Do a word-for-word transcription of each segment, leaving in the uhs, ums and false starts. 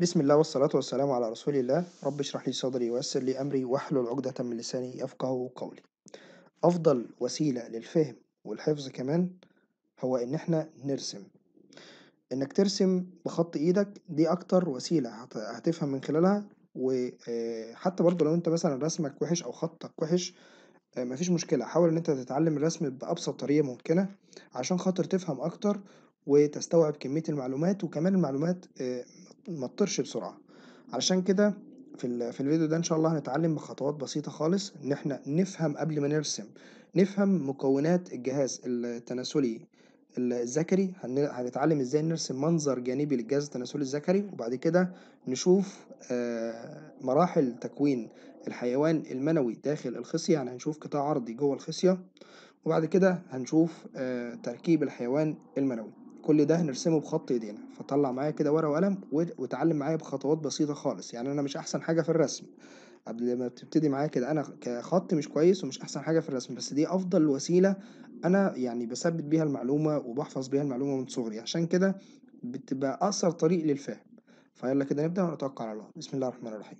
بسم الله والصلاة والسلام على رسول الله. رب اشرح لي صدري ويسر لي أمري واحلل عقدة من لساني يفقهوا قولي. أفضل وسيلة للفهم والحفظ كمان هو إن احنا نرسم. إنك ترسم بخط إيدك دي أكتر وسيلة هتفهم من خلالها، وحتى برضو لو أنت مثلا رسمك وحش أو خطك وحش مفيش مشكلة، حاول إن أنت تتعلم الرسم بأبسط طريقة ممكنة عشان خاطر تفهم أكتر وتستوعب كمية المعلومات، وكمان المعلومات ما تطرش بسرعة. علشان كده في في الفيديو ده ان شاء الله هنتعلم بخطوات بسيطة خالص ان احنا نفهم قبل ما نرسم، نفهم مكونات الجهاز التناسلي الذكري. هنتعلم ازاي نرسم منظر جانبي للجهاز التناسلي الذكري، وبعد كده نشوف مراحل تكوين الحيوان المنوي داخل الخصية، يعني هنشوف قطاع عرضي جوه الخصية، وبعد كده هنشوف تركيب الحيوان المنوي. كل ده هنرسمه بخط ايدينا. فطلع معايا كده ورقه وقلم واتعلم معايا بخطوات بسيطه خالص. يعني انا مش احسن حاجه في الرسم قبل ما بتبتدي معايا كده، انا كخط مش كويس ومش احسن حاجه في الرسم، بس دي افضل وسيله انا يعني بثبت بيها المعلومه وبحفظ بيها المعلومه من صغري، عشان كده بتبقى اقصر طريق للفهم. فيلا كده نبدا ونتوكل على الله. بسم الله الرحمن الرحيم.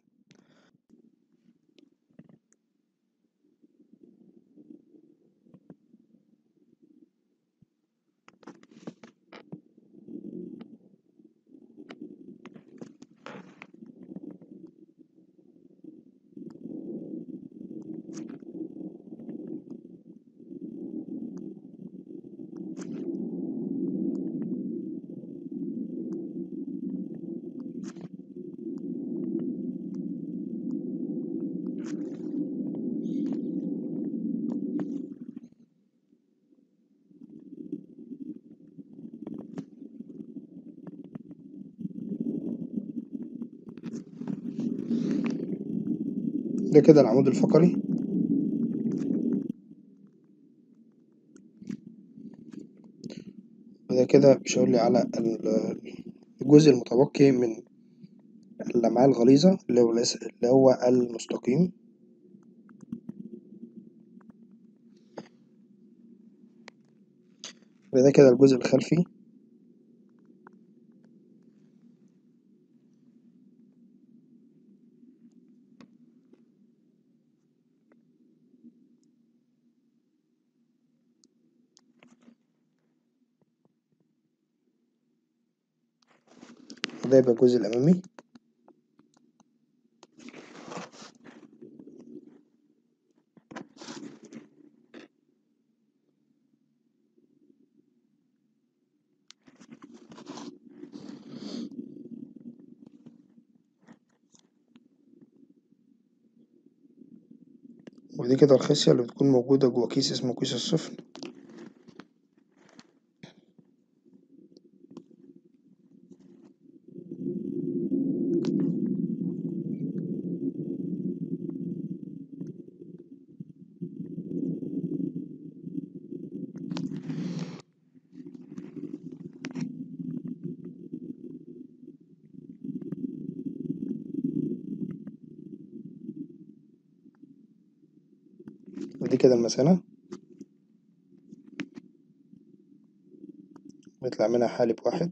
ده كده العمود الفقري، وده كده بيشاور لي على الجزء المتبقي من اللمعة الغليظة اللي هو المستقيم، وده كده الجزء الخلفي، ده يبقى الجزء الأمامي، ودي كده الخصية اللي بتكون موجودة جوا كيس اسمه كيس السفن. ودي كده المثانة بيطلع منها حالب واحد،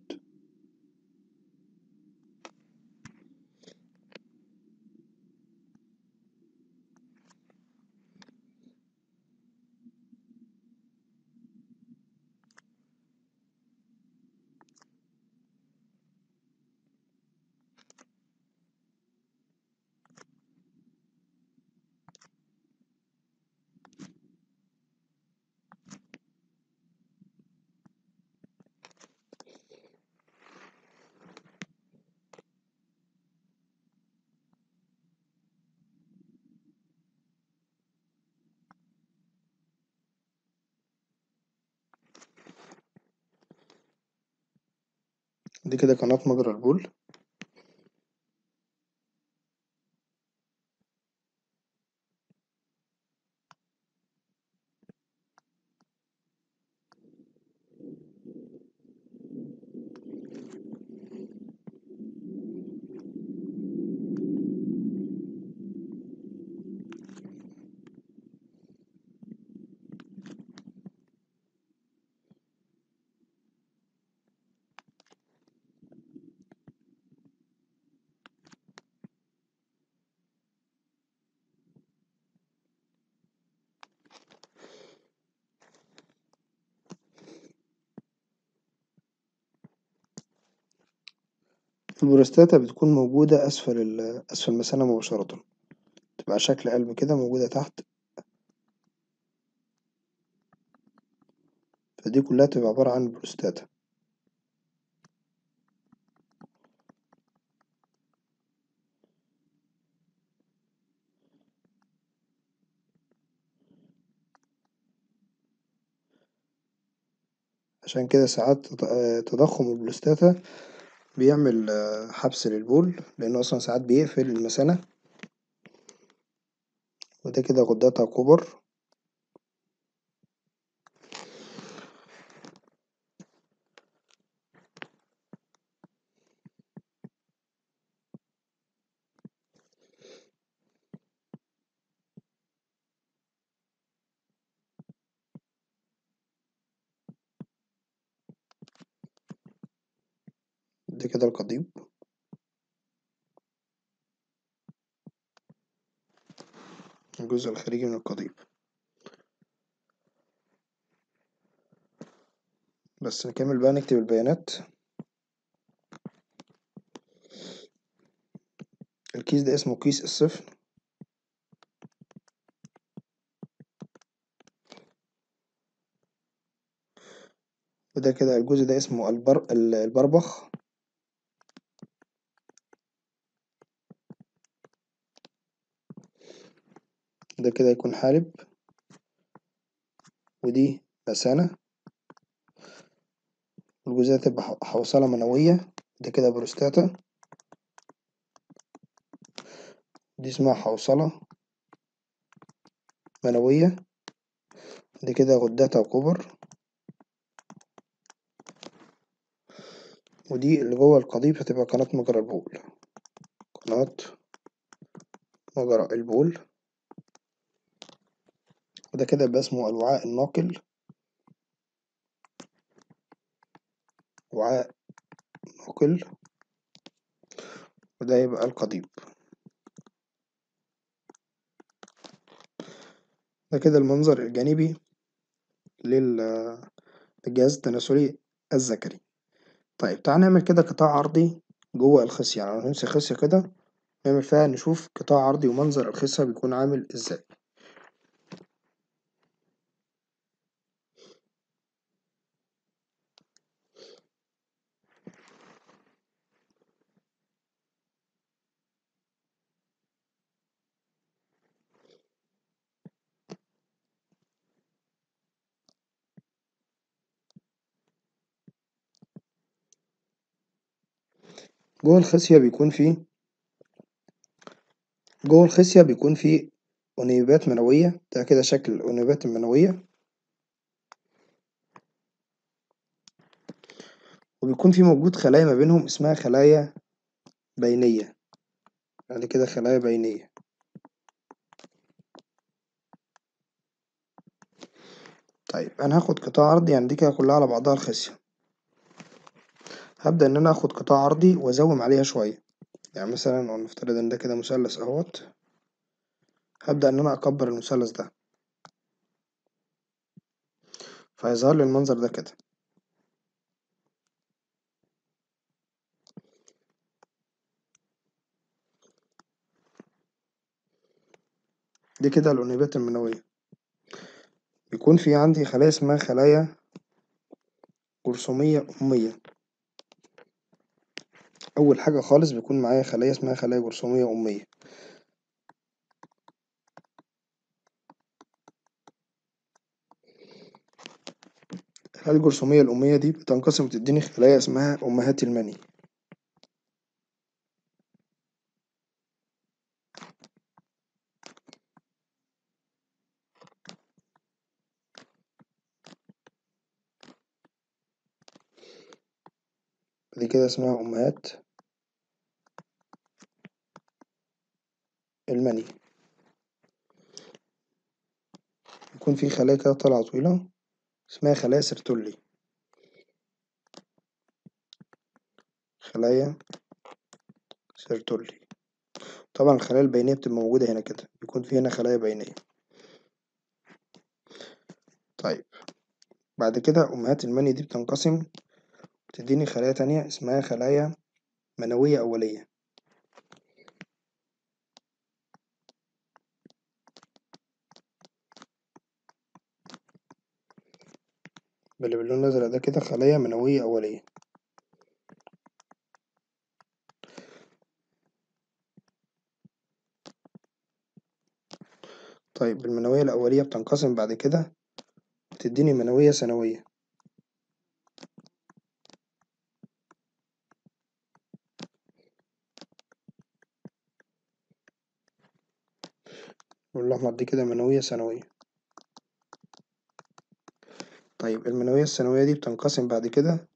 دي كده قناة مجرى البول، البروستاتا بتكون موجودة أسفل ال أسفل المثانة مباشرة، تبقى شكل قلب كده موجودة تحت، فدي كلها تبقى عبارة عن البروستاتا. عشان كده ساعات تضخم البروستاتا بيعمل حبس للبول، لأنه أصلا ساعات بيقفل المثانة، وده كده غدتها كبر. ده كده القضيب. الجزء الخارجي من القضيب، بس نكمل بقى نكتب البيانات. الكيس ده اسمه كيس الصفر، وده كده الجزء ده اسمه البر... البربخ، ده كده يكون حالب، ودي مثانة، والجزء تبقى حوصلة منوية، ده كده بروستاتا، دي اسمها حوصلة منوية، ده كده غدتها كبر، ودي اللي جوه القضيب هتبقى قناة مجرى البول، قناة مجرى البول، وده كده يبقى اسمه الوعاء الناقل، وعاء ناقل، وده يبقى القضيب. ده كده المنظر الجانبي للجهاز التناسلي الذكري. طيب تعال نعمل كده قطاع عرضي جوه الخصية، يعني هنمسك خصية كده نعمل فيها نشوف قطاع عرضي ومنظر الخصية بيكون عامل ازاي. جوه الخصية بيكون فيه جوه الخصية بيكون فيه أنيبات منوية، ده كده شكل الأنيبات المنوية، وبيكون فيه موجود خلايا ما بينهم اسمها خلايا بينية، بعد كده خلايا بينية، طيب أنا هاخد قطاع عرضي، يعني دي كده كلها على بعضها الخصية. هبدأ إن أنا آخد قطاع عرضي وأزوم عليها شوية، يعني مثلا ونفترض إن ده كده مثلث أهوت، هبدأ إن أنا أكبر المثلث ده، فهيظهر لي المنظر ده كده. دي كده الأنيبات المنوية، بيكون في عندي خلايا اسمها خلايا جرثومية أمية. أول حاجة خالص بيكون معايا خلايا اسمها خلايا جرثومية أمية، الخلايا الجرثومية الأمية دي بتنقسم وتديني خلايا اسمها أمهات المني، دي كده اسمها أمهات المني. يكون في خلايا كده طالعة طويلة اسمها خلايا سيرتولي، خلايا سيرتولي. طبعا الخلايا البينية بتبقى موجودة هنا كده، بيكون في هنا خلايا بينية. طيب بعد كده أمهات المني دي بتنقسم تديني خلايا تانية اسمها خلايا منوية أولية. باللي باللون الأزرق ده كده خلايا منوية أولية. طيب المنوية الأولية بتنقسم بعد كده تديني منوية ثانوية. والأحمر دي كده منوية ثانوية. طيب المنوية الثانوية دي بتنقسم بعد كده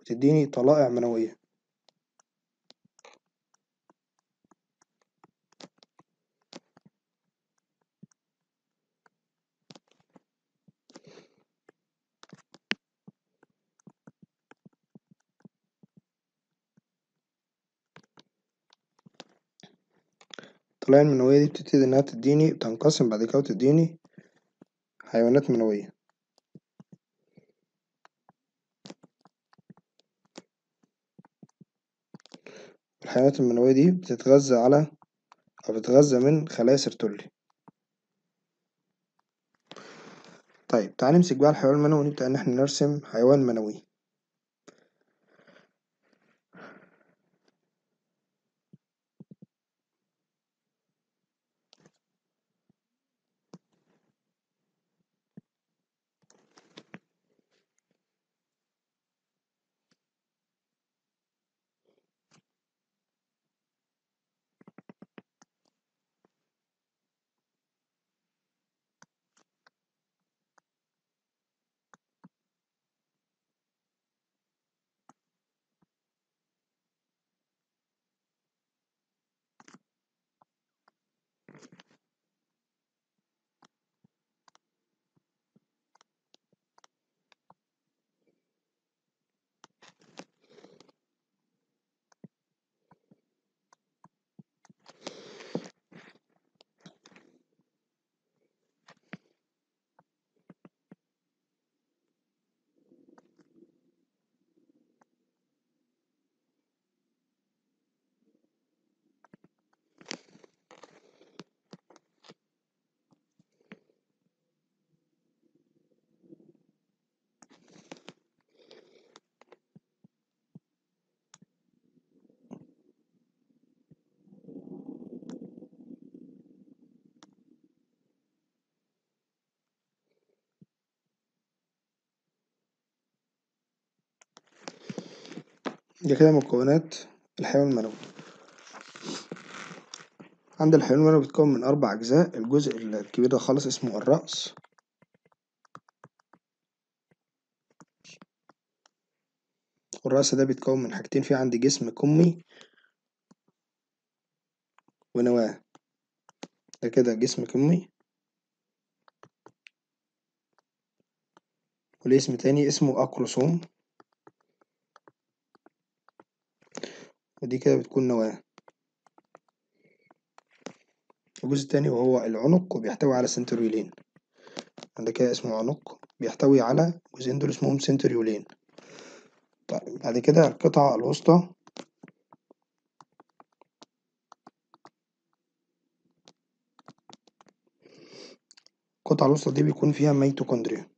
وتديني طلائع منوية. الطلائع المنوية دي بتبتدي إنها تديني تنقسم بعد كده وتديني حيوانات منوية. الحيوانات المنوية دي بتتغذى على أو بتتغذى من خلايا سيرتولي. طيب تعالى نمسك بقى الحيوان المنوي ونبدأ إن احنا نرسم حيوان منوي. دي كده مكونات الحيوان المنوي. عند الحيوان المنوي بيتكون من أربع أجزاء. الجزء الكبير ده خالص اسمه الرأس. الرأس ده بيتكون من حاجتين، فيه عندي جسم كمي ونواة. ده كده جسم كمي، وليه اسم تاني اسمه أكروسوم، ودي كده بتكون نواة. الجزء التاني وهو العنق، وبيحتوي على سنتريولين. عندك كده اسمه عنق، بيحتوي على جزئين دول اسمهم سنتريولين. طيب بعد كده القطعة الوسطى القطعة الوسطى دي بيكون فيها ميتوكوندريا.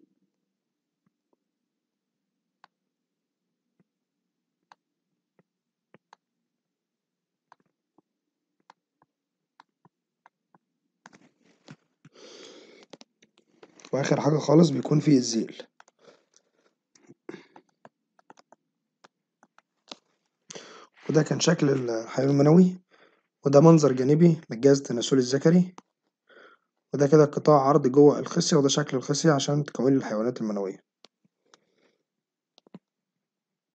واخر حاجه خالص بيكون فيه الزيل. وده كان شكل الحيوان المنوي، وده منظر جانبي للجهاز التناسلي الذكري، وده كده قطاع عرض جوه الخصيه، وده شكل الخصيه عشان تكون الحيوانات المنويه.